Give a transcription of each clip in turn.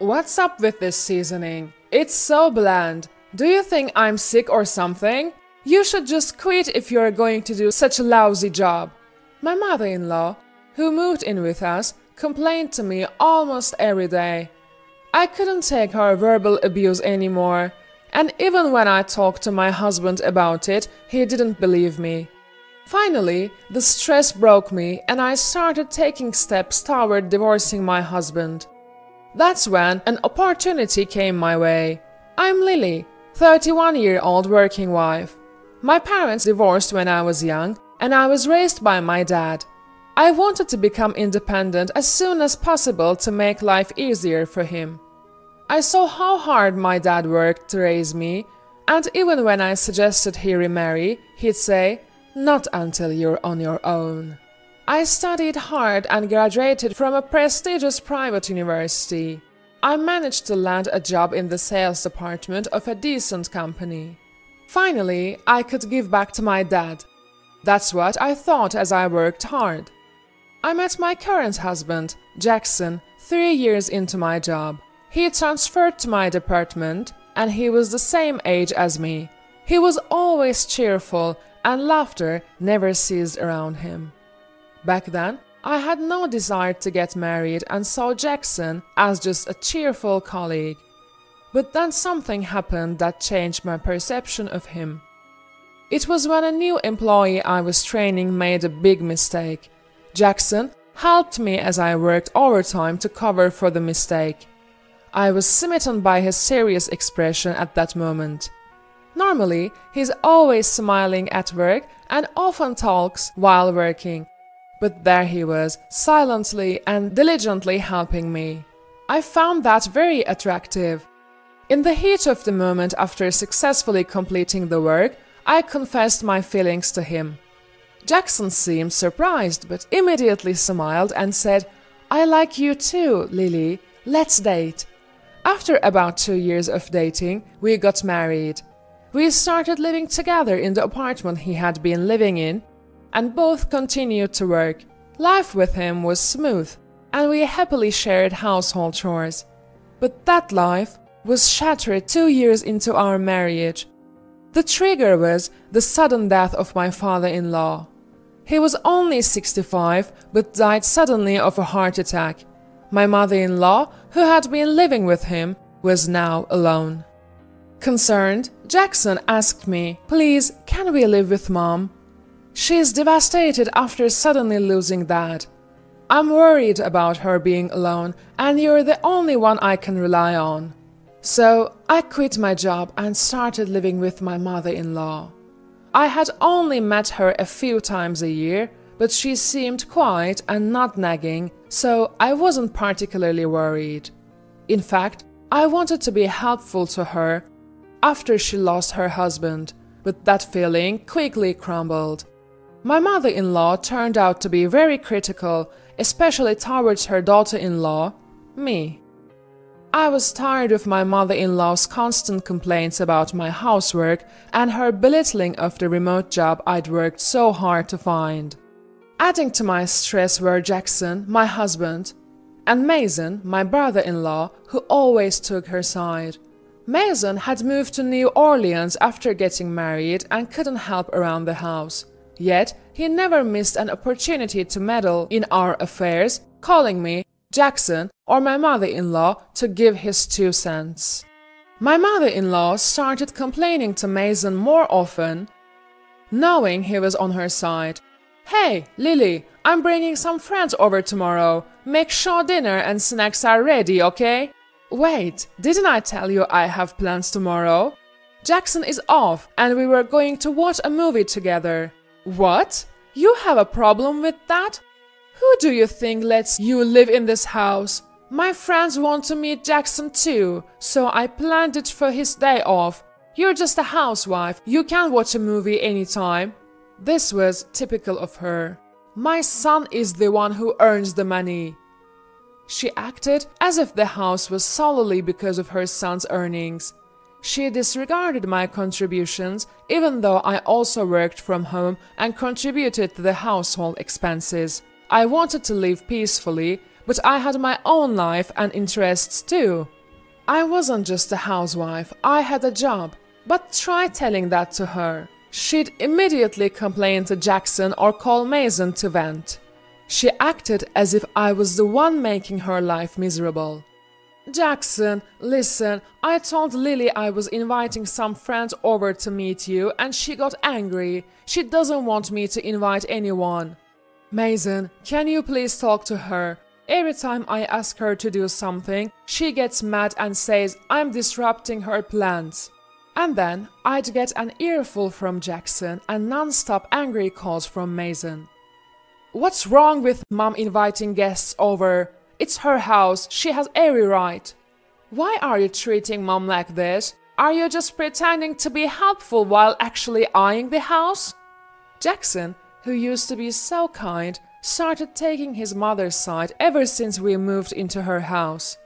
What's up with this seasoning? It's so bland. Do you think I'm sick or something? You should just quit if you're going to do such a lousy job. My mother-in-law, who moved in with us, complained to me almost every day. I couldn't take her verbal abuse anymore, and even when I talked to my husband about it, he didn't believe me. Finally, the stress broke me and I started taking steps toward divorcing my husband. That's when an opportunity came my way. I'm Lily, 31-year-old working wife. My parents divorced when I was young and I was raised by my dad. I wanted to become independent as soon as possible to make life easier for him. I saw how hard my dad worked to raise me, and even when I suggested he remarry, he'd say, "Not until you're on your own." I studied hard and graduated from a prestigious private university. I managed to land a job in the sales department of a decent company. Finally, I could give back to my dad. That's what I thought as I worked hard. I met my current husband, Jackson, 3 years into my job. He transferred to my department, and he was the same age as me. He was always cheerful, and laughter never ceased around him. Back then, I had no desire to get married and saw Jackson as just a cheerful colleague. But then something happened that changed my perception of him. It was when a new employee I was training made a big mistake. Jackson helped me as I worked overtime to cover for the mistake. I was smitten by his serious expression at that moment. Normally, he's always smiling at work and often talks while working. But there he was, silently and diligently helping me. I found that very attractive. In the heat of the moment after successfully completing the work, I confessed my feelings to him. Jackson seemed surprised, but immediately smiled and said, "I like you too, Lily. Let's date." After about 2 years of dating, we got married. We started living together in the apartment he had been living in, and both continued to work. Life with him was smooth, and we happily shared household chores. But that life was shattered 2 years into our marriage. The trigger was the sudden death of my father-in-law. He was only 65, but died suddenly of a heart attack. My mother-in-law, who had been living with him, was now alone. Concerned, Jackson asked me, "Please, can we live with Mom? She is devastated after suddenly losing Dad. I'm worried about her being alone, and you're the only one I can rely on." So I quit my job and started living with my mother-in-law. I had only met her a few times a year, but she seemed quiet and not nagging, so I wasn't particularly worried. In fact, I wanted to be helpful to her after she lost her husband, but that feeling quickly crumbled. My mother-in-law turned out to be very critical, especially towards her daughter-in-law, me. I was tired of my mother-in-law's constant complaints about my housework and her belittling of the remote job I'd worked so hard to find. Adding to my stress were Jackson, my husband, and Mason, my brother-in-law, who always took her side. Mason had moved to New Orleans after getting married and couldn't help around the house. Yet, he never missed an opportunity to meddle in our affairs, calling me, Jackson, or my mother-in-law to give his 2 cents. My mother-in-law started complaining to Mason more often, knowing he was on her side. "Hey, Lily, I'm bringing some friends over tomorrow. Make sure dinner and snacks are ready, okay?" "Wait, didn't I tell you I have plans tomorrow? Jackson is off and we were going to watch a movie together." "What? You have a problem with that? Who do you think lets you live in this house? My friends want to meet Jackson too, so I planned it for his day off. You're just a housewife, you can watch a movie anytime." This was typical of her. "My son is the one who earns the money." She acted as if the house was solely because of her son's earnings. She disregarded my contributions, even though I also worked from home and contributed to the household expenses. I wanted to live peacefully, but I had my own life and interests too. I wasn't just a housewife, I had a job. But try telling that to her. She'd immediately complain to Jackson or call Mason to vent. She acted as if I was the one making her life miserable. Jackson, listen, I told Lily I was inviting some friends over to meet you and she got angry. She doesn't want me to invite anyone. Mason, can you please talk to her? Every time I ask her to do something, she gets mad and says I'm disrupting her plans. And then I'd get an earful from Jackson and non-stop angry calls from Mason. What's wrong with Mom inviting guests over? It's her house, she has every right. Why are you treating Mom like this? Are you just pretending to be helpful while actually eyeing the house? Jackson, who used to be so kind, started taking his mother's side ever since we moved into her house.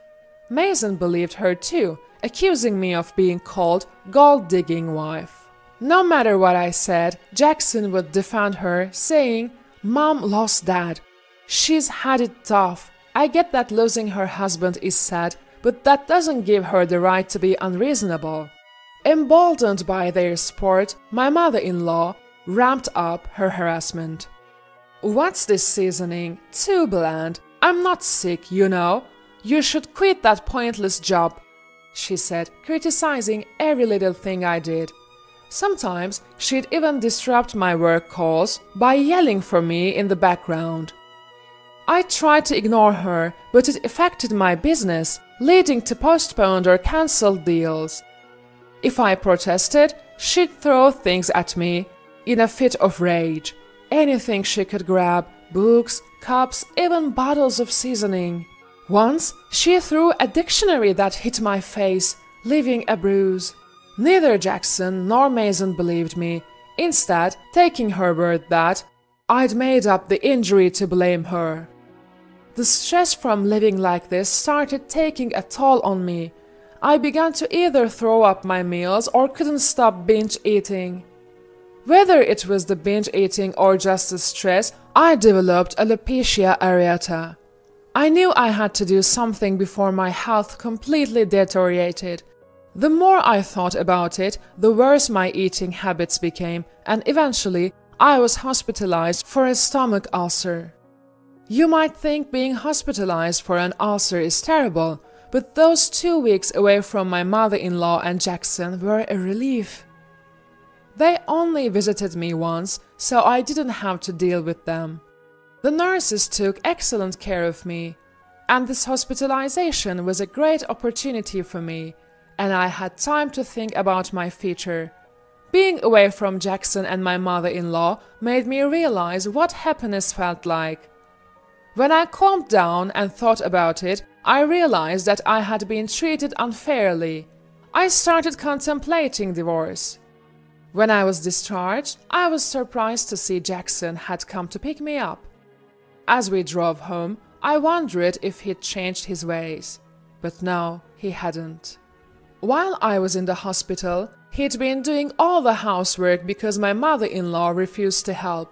Mason believed her too, accusing me of being called gold-digging wife. No matter what I said, Jackson would defend her, saying, Mom lost Dad. She's had it tough. I get that losing her husband is sad, but that doesn't give her the right to be unreasonable. Emboldened by their sport, my mother-in-law ramped up her harassment. What's this seasoning? Too bland. I'm not sick, you know. You should quit that pointless job, she said, criticizing every little thing I did. Sometimes she'd even disrupt my work calls by yelling for me in the background. I tried to ignore her, but it affected my business, leading to postponed or cancelled deals. If I protested, she'd throw things at me in a fit of rage. Anything she could grab, books, cups, even bottles of seasoning. Once, she threw a dictionary that hit my face, leaving a bruise. Neither Jackson nor Mason believed me, instead taking her word that I'd made up the injury to blame her. The stress from living like this started taking a toll on me. I began to either throw up my meals or couldn't stop binge eating. Whether it was the binge eating or just the stress, I developed alopecia areata. I knew I had to do something before my health completely deteriorated. The more I thought about it, the worse my eating habits became, and eventually I was hospitalized for a stomach ulcer. You might think being hospitalized for an ulcer is terrible, but those 2 weeks away from my mother-in-law and Jackson were a relief. They only visited me once, so I didn't have to deal with them. The nurses took excellent care of me, and this hospitalization was a great opportunity for me, and I had time to think about my future. Being away from Jackson and my mother-in-law made me realize what happiness felt like. When I calmed down and thought about it, I realized that I had been treated unfairly. I started contemplating divorce. When I was discharged, I was surprised to see Jackson had come to pick me up. As we drove home, I wondered if he'd changed his ways, but no, he hadn't. While I was in the hospital, he'd been doing all the housework because my mother-in-law refused to help.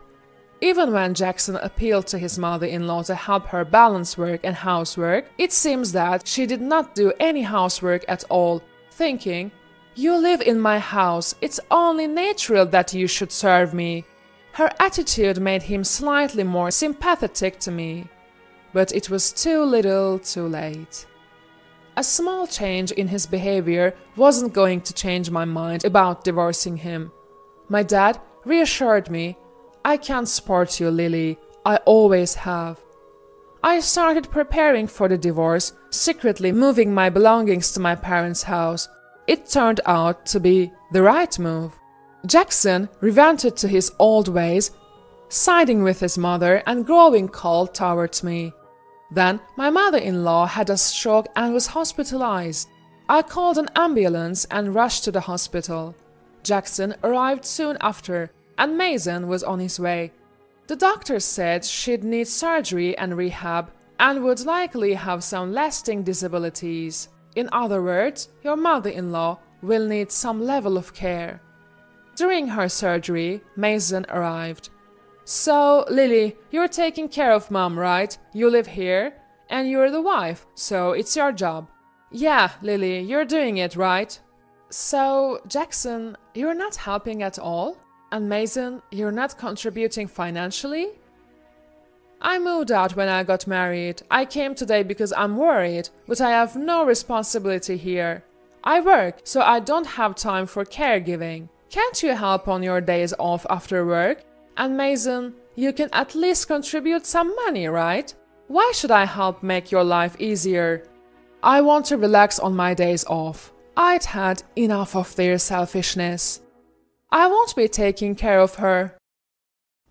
Even when Jackson appealed to his mother-in-law to help her balance work and housework, it seems that she did not do any housework at all, thinking, "You live in my house, it's only natural that you should serve me." Her attitude made him slightly more sympathetic to me, but it was too little, too late. A small change in his behavior wasn't going to change my mind about divorcing him. My dad reassured me, "I can't support you, Lily. I always have." I started preparing for the divorce, secretly moving my belongings to my parents' house. It turned out to be the right move. Jackson reverted to his old ways, siding with his mother and growing cold towards me. Then my mother-in-law had a stroke and was hospitalized. I called an ambulance and rushed to the hospital. Jackson arrived soon after, and Mason was on his way. The doctor said she'd need surgery and rehab and would likely have some lasting disabilities. In other words, your mother-in-law will need some level of care. During her surgery, Mason arrived. "So, Lily, you're taking care of Mom, right? You live here? and you're the wife, so it's your job. Yeah, Lily, you're doing it, right? So, Jackson, you're not helping at all? And Mason, you're not contributing financially? I moved out when I got married. I came today because I'm worried, but I have no responsibility here. I work, so I don't have time for caregiving. Can't you help on your days off after work? And Mason, you can at least contribute some money, right? Why should I help make your life easier? I want to relax on my days off. I'd had enough of their selfishness. I won't be taking care of her.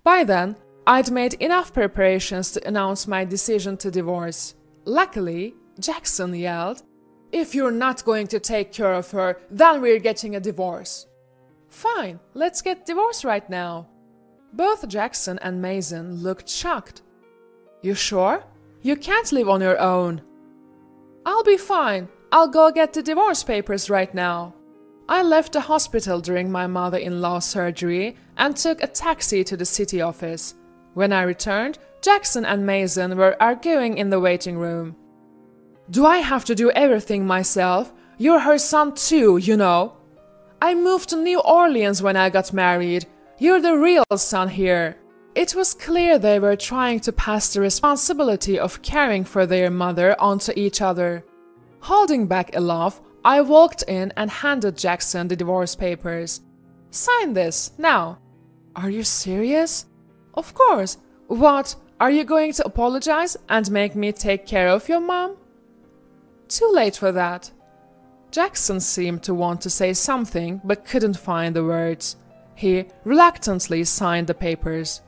By then, I'd made enough preparations to announce my decision to divorce. Luckily, Jackson yelled, "If you're not going to take care of her, then we're getting a divorce." Fine, let's get divorced right now. Both Jackson and Mason looked shocked. You sure? You can't live on your own. I'll be fine. I'll go get the divorce papers right now. I left the hospital during my mother-in-law's surgery and took a taxi to the city office. When I returned, Jackson and Mason were arguing in the waiting room. Do I have to do everything myself? You're her son too, you know. I moved to New Orleans when I got married. You're the real son here. It was clear they were trying to pass the responsibility of caring for their mother onto each other. Holding back a laugh, I walked in and handed Jackson the divorce papers. Sign this, now. Are you serious? Of course. What, are you going to apologize and make me take care of your mom? Too late for that. Jackson seemed to want to say something but couldn't find the words. He reluctantly signed the papers.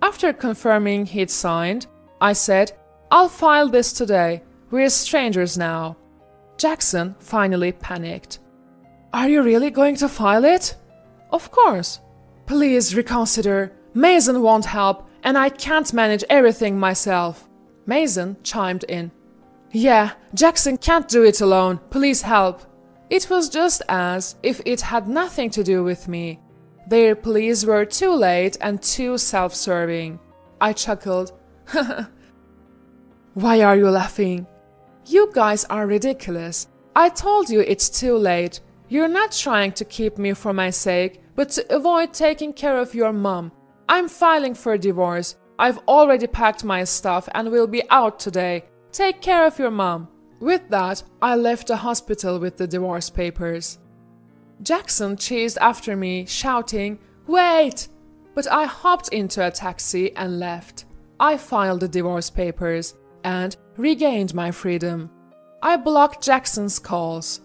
After confirming he'd signed, I said, I'll file this today. We're strangers now. Jackson finally panicked. Are you really going to file it? Of course. Please reconsider. Mason won't help, and I can't manage everything myself. Mason chimed in. Yeah, Jackson can't do it alone. Please help. It was just as if it had nothing to do with me. Their pleas were too late and too self-serving. I chuckled. Why are you laughing? You guys are ridiculous. I told you it's too late. You're not trying to keep me for my sake, but to avoid taking care of your mom. I'm filing for a divorce. I've already packed my stuff and will be out today. Take care of your mom. With that, I left the hospital with the divorce papers. Jackson chased after me, shouting, "Wait!" But I hopped into a taxi and left. I filed the divorce papers and regained my freedom. I blocked Jackson's calls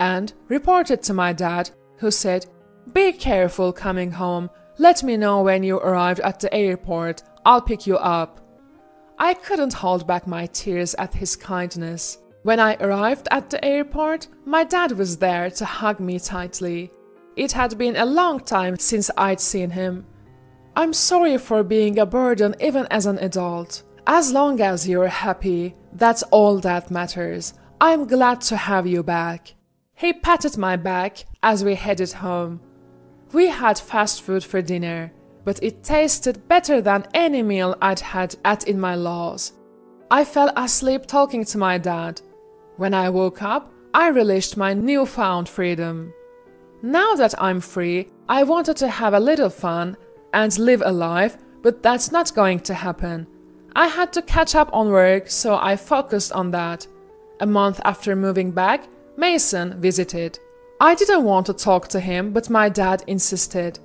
and reported to my dad, who said, "Be careful coming home. Let me know when you arrived at the airport. I'll pick you up." I couldn't hold back my tears at his kindness. When I arrived at the airport, my dad was there to hug me tightly. It had been a long time since I'd seen him. I'm sorry for being a burden even as an adult. As long as you're happy, that's all that matters. I'm glad to have you back. He patted my back as we headed home. We had fast food for dinner, but it tasted better than any meal I'd had at in my laws. I fell asleep talking to my dad. When I woke up, I relished my newfound freedom. Now that I'm free, I wanted to have a little fun and live a life, but that's not going to happen. I had to catch up on work, so I focused on that. A month after moving back, Mason visited. I didn't want to talk to him, but my dad insisted.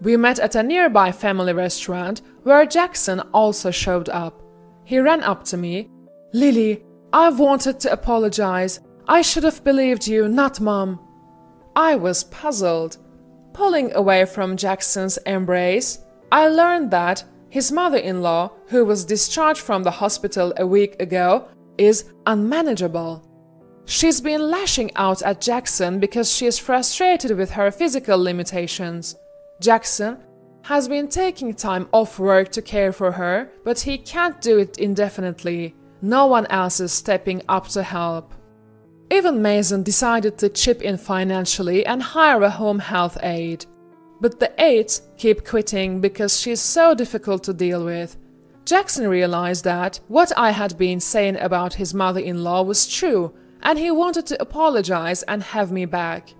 We met at a nearby family restaurant where Jackson also showed up. He ran up to me. Lily, I've wanted to apologize. I should have believed you, not Mom. I was puzzled. Pulling away from Jackson's embrace, I learned that his mother-in-law, who was discharged from the hospital a week ago, is unmanageable. She's been lashing out at Jackson because she is frustrated with her physical limitations. Jackson has been taking time off work to care for her, but he can't do it indefinitely. No one else is stepping up to help. Even Mason decided to chip in financially and hire a home health aide. But the aides keep quitting because she's so difficult to deal with. Jackson realized that what I had been saying about his mother-in-law was true, and he wanted to apologize and have me back.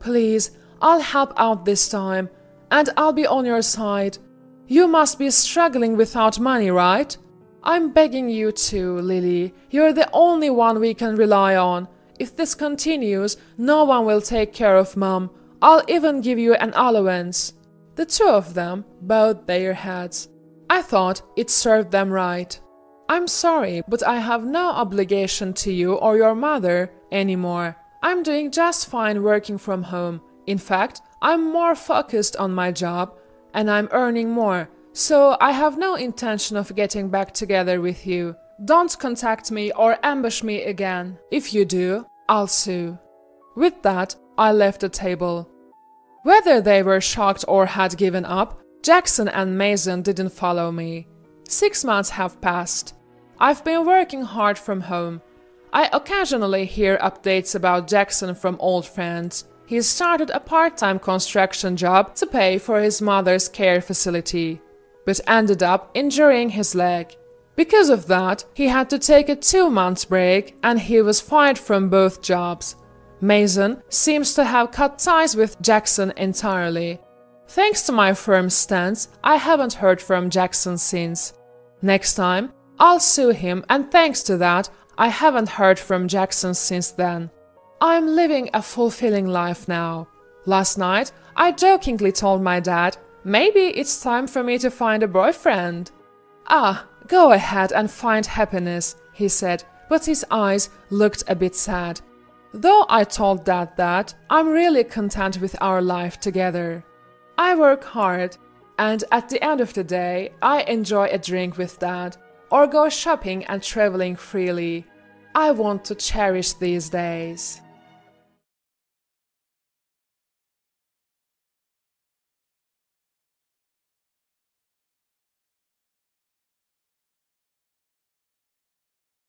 Please, I'll help out this time, and I'll be on your side. You must be struggling without money, right? I'm begging you to, Lily. You're the only one we can rely on. If this continues, no one will take care of Mum. I'll even give you an allowance. The two of them bowed their heads. I thought it served them right. I'm sorry, but I have no obligation to you or your mother anymore. I'm doing just fine working from home. In fact, I'm more focused on my job and I'm earning more, so I have no intention of getting back together with you. Don't contact me or ambush me again. If you do, I'll sue. With that, I left the table. Whether they were shocked or had given up, Jackson and Mason didn't follow me. 6 months have passed. I've been working hard from home. I occasionally hear updates about Jackson from old friends. He started a part-time construction job to pay for his mother's care facility, but ended up injuring his leg. Because of that, he had to take a 2-month break and he was fired from both jobs. Mason seems to have cut ties with Jackson entirely. Thanks to my firm stance, I haven't heard from Jackson since. Next time, I'll sue him, and thanks to that, I haven't heard from Jackson since then. I'm living a fulfilling life now. Last night, I jokingly told my dad, maybe it's time for me to find a boyfriend. Ah, go ahead and find happiness, he said, but his eyes looked a bit sad. Though I told Dad that, I'm really content with our life together. I work hard, and at the end of the day, I enjoy a drink with Dad, or go shopping and traveling freely. I want to cherish these days.